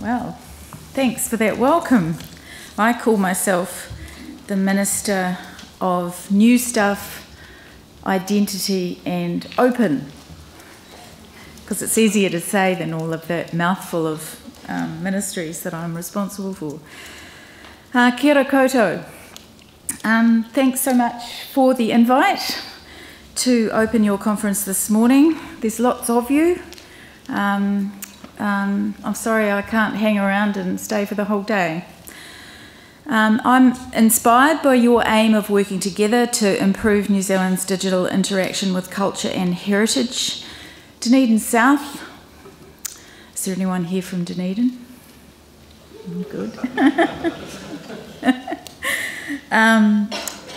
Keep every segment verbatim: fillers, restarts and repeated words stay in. Well, thanks for that welcome. I call myself the Minister of New Stuff, Identity and Open, because it's easier to say than all of that mouthful of um, ministries that I'm responsible for. Uh, kia ora koutou. Um, thanks so much for the invite to open your conference this morning. There's lots of you. Um, um, I'm sorry I can't hang around and stay for the whole day. Um, I'm inspired by your aim of working together to improve New Zealand's digital interaction with culture and heritage. Dunedin South. Is there anyone here from Dunedin? Good. um,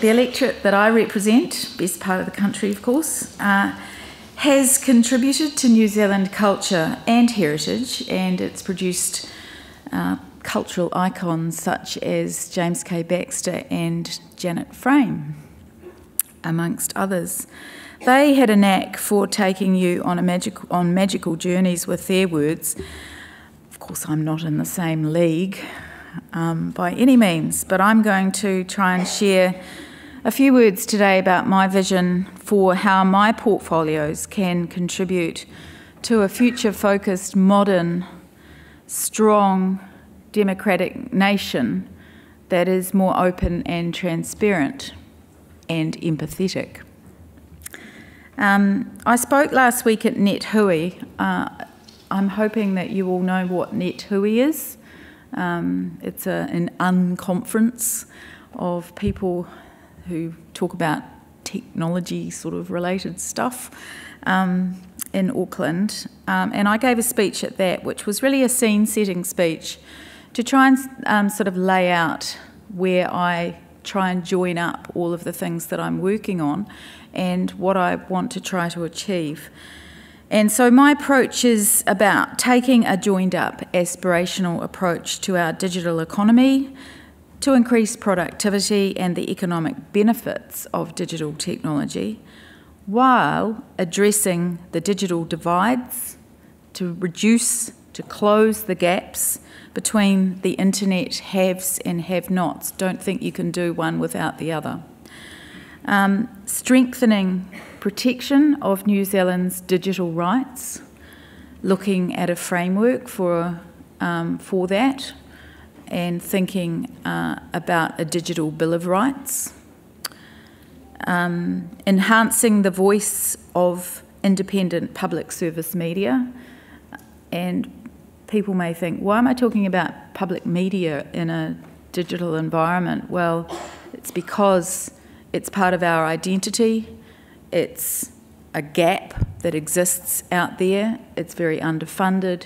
the electorate that I represent, best part of the country of course, uh, has contributed to New Zealand culture and heritage, and it's produced uh, cultural icons such as James K. Baxter and Janet Frame, amongst others. They had a knack for taking you on, a magic, on magical journeys with their words. Of course, I'm not in the same league um, by any means, but I'm going to try and share a few words today about my vision for how my portfolios can contribute to a future-focused, modern, strong, democratic nation that is more open and transparent and empathetic. Um, I spoke last week at NetHui. Uh, I'm hoping that you all know what NetHui is. Um, it's a, an unconference of people who talk about technology sort of related stuff um, in Auckland. Um, and I gave a speech at that, which was really a scene-setting speech to try and um, sort of lay out where I try and join up all of the things that I'm working on and what I want to try to achieve. And so my approach is about taking a joined-up aspirational approach to our digital economy to increase productivity and the economic benefits of digital technology while addressing the digital divides to reduce, to close the gaps between the internet haves and have-nots. Don't think you can do one without the other. Um, strengthening protection of New Zealand's digital rights, looking at a framework for, um, for that, and thinking uh, about a digital Bill of Rights. Um, enhancing the voice of independent public service media. And people may think, why am I talking about public media in a digital environment? Well, it's because it's part of our identity. It's a gap that exists out there. It's very underfunded.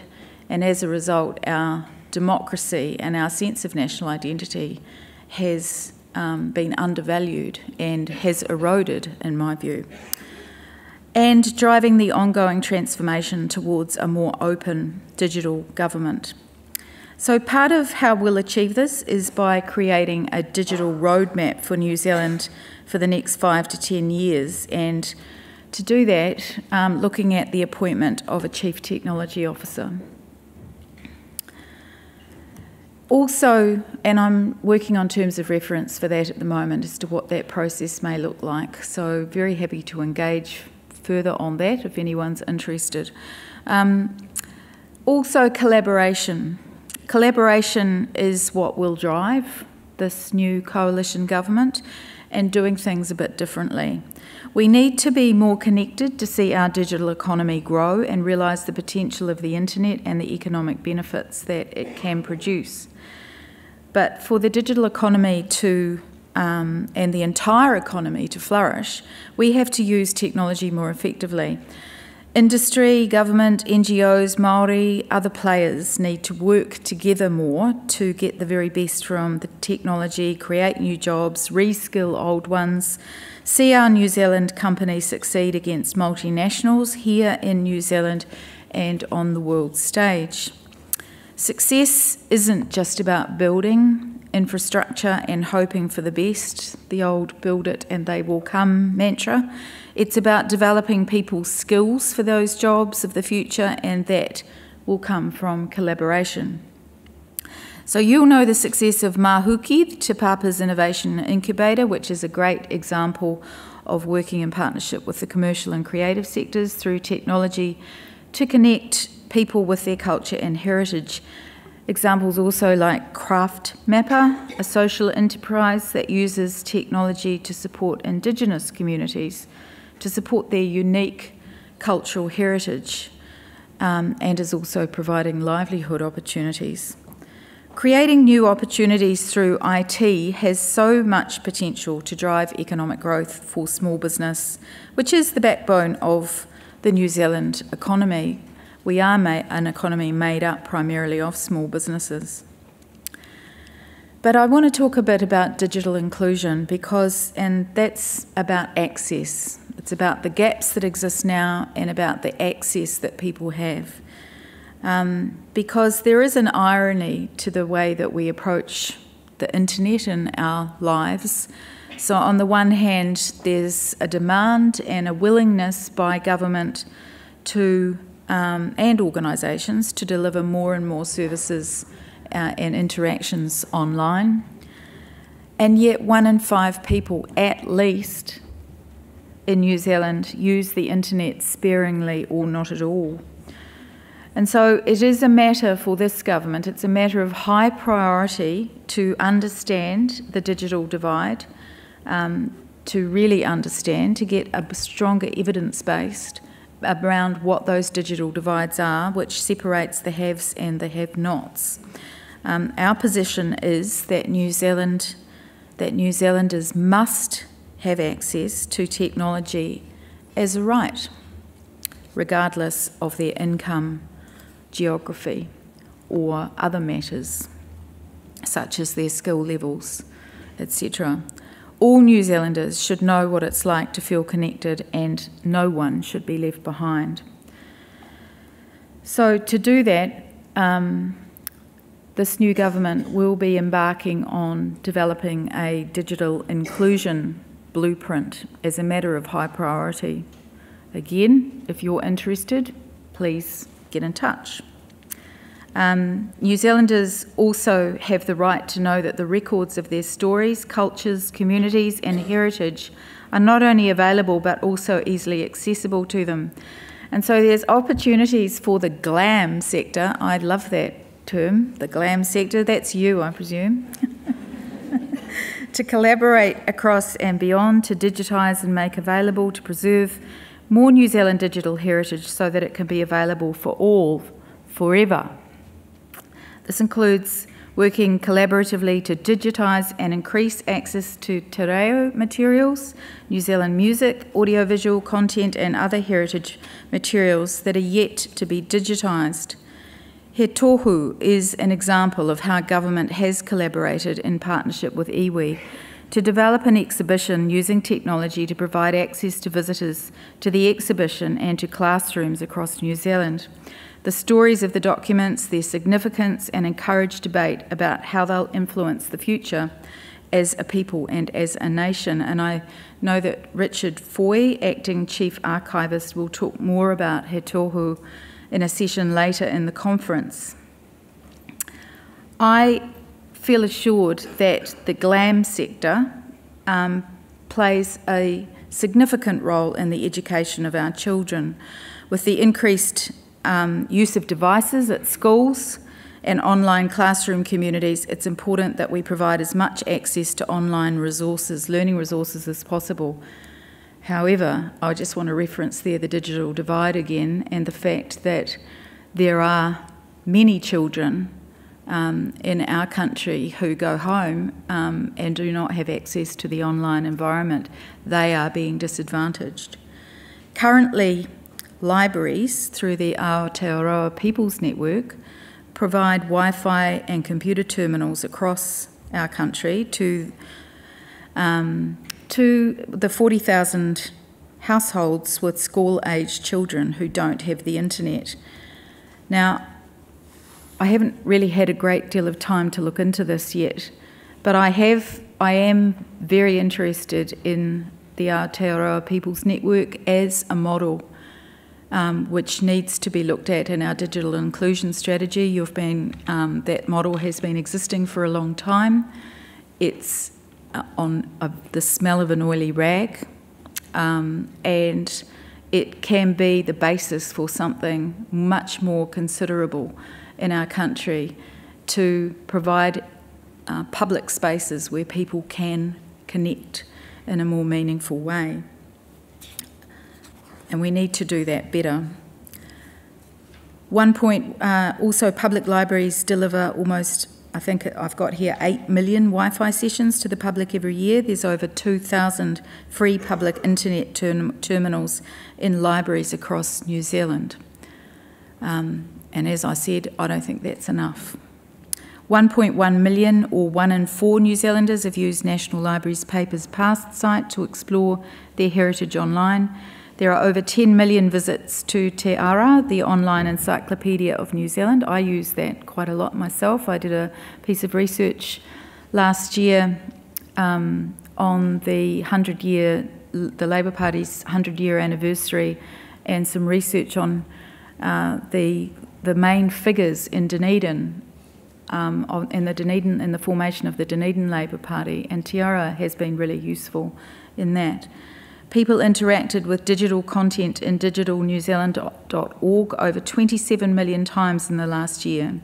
And as a result, our democracy and our sense of national identity has um, been undervalued and has eroded, in my view. And driving the ongoing transformation towards a more open digital government. So part of how we'll achieve this is by creating a digital roadmap for New Zealand for the next five to ten years. And to do that, um, looking at the appointment of a Chief Technology Officer. Also, and I'm working on terms of reference for that at the moment as to what that process may look like. So very happy to engage further on that if anyone's interested. Um, also collaboration. Collaboration is what will drive this new coalition government and doing things a bit differently. We need to be more connected to see our digital economy grow and realise the potential of the internet and the economic benefits that it can produce. But for the digital economy to Um, and the entire economy to flourish, we have to use technology more effectively. Industry, government, N G Os, Māori, other players need to work together more to get the very best from the technology, create new jobs, reskill old ones, see our New Zealand companies succeed against multinationals here in New Zealand and on the world stage. Success isn't just about building infrastructure and hoping for the best, the old build it and they will come mantra. It's about developing people's skills for those jobs of the future, and that will come from collaboration. So you'll know the success of Mahuki, Te Papa's Innovation Incubator, which is a great example of working in partnership with the commercial and creative sectors through technology to connect people with their culture and heritage. Examples also like Craft Mapper, a social enterprise that uses technology to support Indigenous communities, to support their unique cultural heritage, um, and is also providing livelihood opportunities. Creating new opportunities through I T has so much potential to drive economic growth for small business, which is the backbone of the New Zealand economy. We are an economy made up primarily of small businesses. But I want to talk a bit about digital inclusion because, and that's about access. It's about the gaps that exist now and about the access that people have. Um, because there is an irony to the way that we approach the internet in our lives. So on the one hand, there's a demand and a willingness by government to Um, and organisations to deliver more and more services uh, and interactions online. And yet one in five people, at least, in New Zealand use the internet sparingly or not at all. And so it is a matter for this government, it's a matter of high priority to understand the digital divide, um, to really understand, to get a stronger evidence-based around what those digital divides are, which separates the haves and the have-nots. Um, our position is that New Zealand, that New Zealanders must have access to technology as a right, regardless of their income, geography, or other matters, such as their skill levels, et cetera. All New Zealanders should know what it's like to feel connected and no one should be left behind. So to do that, um, this new government will be embarking on developing a digital inclusion blueprint as a matter of high priority. Again, if you're interested, please get in touch. Um, New Zealanders also have the right to know that the records of their stories, cultures, communities and heritage are not only available but also easily accessible to them. And so there's opportunities for the GLAM sector. I love that term, the GLAM sector. That's you, I presume. To collaborate across and beyond, to digitise and make available, to preserve more New Zealand digital heritage so that it can be available for all, forever. This includes working collaboratively to digitise and increase access to te reo materials, New Zealand music, audiovisual content and other heritage materials that are yet to be digitised. He Tohu is an example of how government has collaborated in partnership with iwi to develop an exhibition using technology to provide access to visitors to the exhibition and to classrooms across New Zealand. The stories of the documents, their significance, and encourage debate about how they'll influence the future as a people and as a nation. And I know that Richard Foy, Acting Chief Archivist, will talk more about He Tohu in a session later in the conference. I feel assured that the GLAM sector um, plays a significant role in the education of our children, with the increased Um, use of devices at schools and online classroom communities. It's important that we provide as much access to online resources, learning resources as possible. However, I just want to reference there the digital divide again and the fact that there are many children um, in our country who go home um, and do not have access to the online environment. They are being disadvantaged. Currently, libraries, through the Aotearoa People's Network, provide Wi-Fi and computer terminals across our country to, um, to the forty thousand households with school-aged children who don't have the internet. Now, I haven't really had a great deal of time to look into this yet, but I have, I am very interested in the Aotearoa People's Network as a model um, which needs to be looked at in our digital inclusion strategy. You've been, um, that model has been existing for a long time. It's uh, on a, the smell of an oily rag, um, and it can be the basis for something much more considerable in our country to provide uh, public spaces where people can connect in a more meaningful way. And we need to do that better. One point, uh, also public libraries deliver almost, I think I've got here, eight million Wi-Fi sessions to the public every year. There's over two thousand free public internet ter terminals in libraries across New Zealand. Um, and as I said, I don't think that's enough. one point one million, or one in four New Zealanders, have used National Library's Papers Past site to explore their heritage online. There are over ten million visits to Te Ara, the online encyclopedia of New Zealand. I use that quite a lot myself. I did a piece of research last year um, on the hundred year, the Labour Party's hundred year anniversary, and some research on uh, the the main figures in Dunedin. Um, in the Dunedin, in the formation of the Dunedin Labour Party, and Te Ara has been really useful in that. People interacted with digital content in digital new zealand dot org over twenty-seven million times in the last year.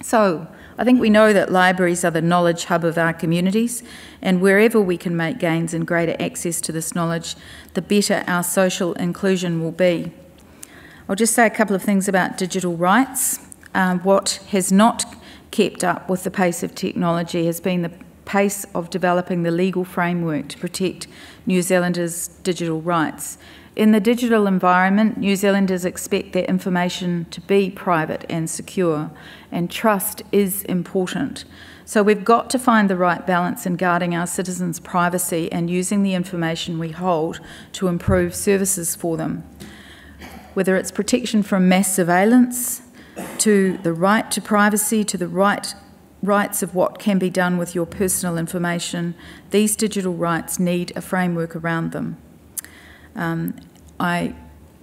So I think we know that libraries are the knowledge hub of our communities, and wherever we can make gains in greater access to this knowledge, the better our social inclusion will be. I'll just say a couple of things about digital rights. Um, what has not kept up with the pace of technology has been the pace of developing the legal framework to protect New Zealanders' digital rights. In the digital environment, New Zealanders expect their information to be private and secure, and trust is important. So we've got to find the right balance in guarding our citizens' privacy and using the information we hold to improve services for them. Whether it's protection from mass surveillance, to the right to privacy, to the right rights of what can be done with your personal information, these digital rights need a framework around them. Um, I,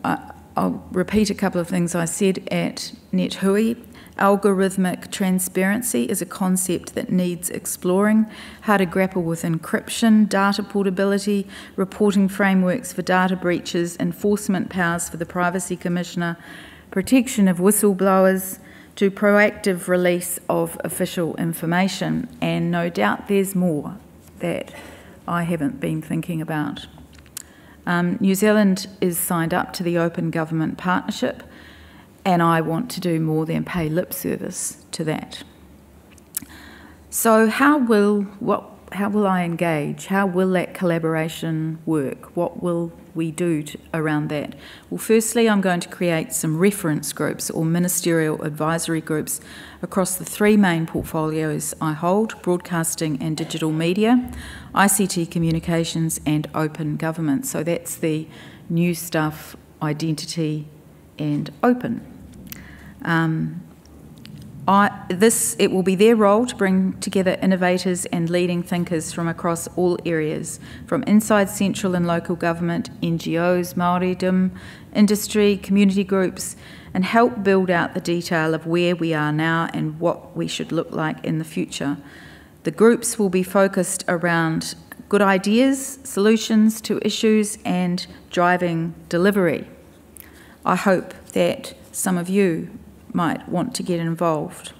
I, I'll repeat a couple of things I said at NetHui. Algorithmic transparency is a concept that needs exploring, how to grapple with encryption, data portability, reporting frameworks for data breaches, enforcement powers for the Privacy Commissioner, protection of whistleblowers, to proactive release of official information. And no doubt there's more that I haven't been thinking about. Um, New Zealand is signed up to the Open Government Partnership, and I want to do more than pay lip service to that. So how will, what, how will I engage? How will that collaboration work? What will we do to, around that? Well, firstly, I'm going to create some reference groups or ministerial advisory groups across the three main portfolios I hold: broadcasting and digital media, I C T communications, and open government. So that's the new stuff, identity, and open. Um, I, this, it will be their role to bring together innovators and leading thinkers from across all areas, from inside central and local government, N G Os, Māoridom, industry, community groups, and help build out the detail of where we are now and what we should look like in the future. The groups will be focused around good ideas, solutions to issues, and driving delivery. I hope that some of you might want to get involved.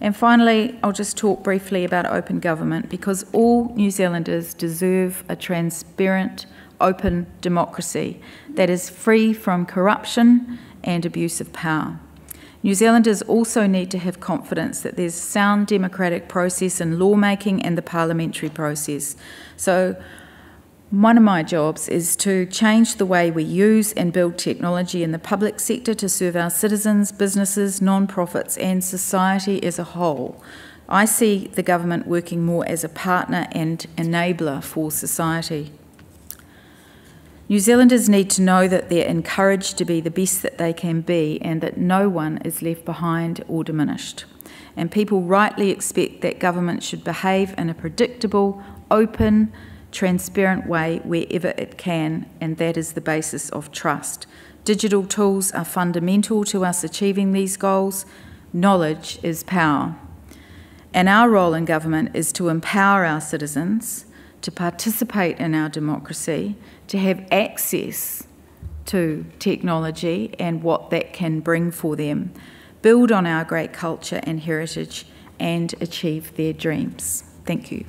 And finally, I'll just talk briefly about open government, because all New Zealanders deserve a transparent, open democracy that is free from corruption and abuse of power. New Zealanders also need to have confidence that there's sound democratic process in lawmaking and the parliamentary process. So one of my jobs is to change the way we use and build technology in the public sector to serve our citizens, businesses, non-profits, and society as a whole. I see the government working more as a partner and enabler for society. New Zealanders need to know that they're encouraged to be the best that they can be, and that no one is left behind or diminished. And people rightly expect that government should behave in a predictable, open, transparent way wherever it can, and that is the basis of trust. Digital tools are fundamental to us achieving these goals. Knowledge is power. And our role in government is to empower our citizens to participate in our democracy, to have access to technology and what that can bring for them, build on our great culture and heritage, and achieve their dreams. Thank you.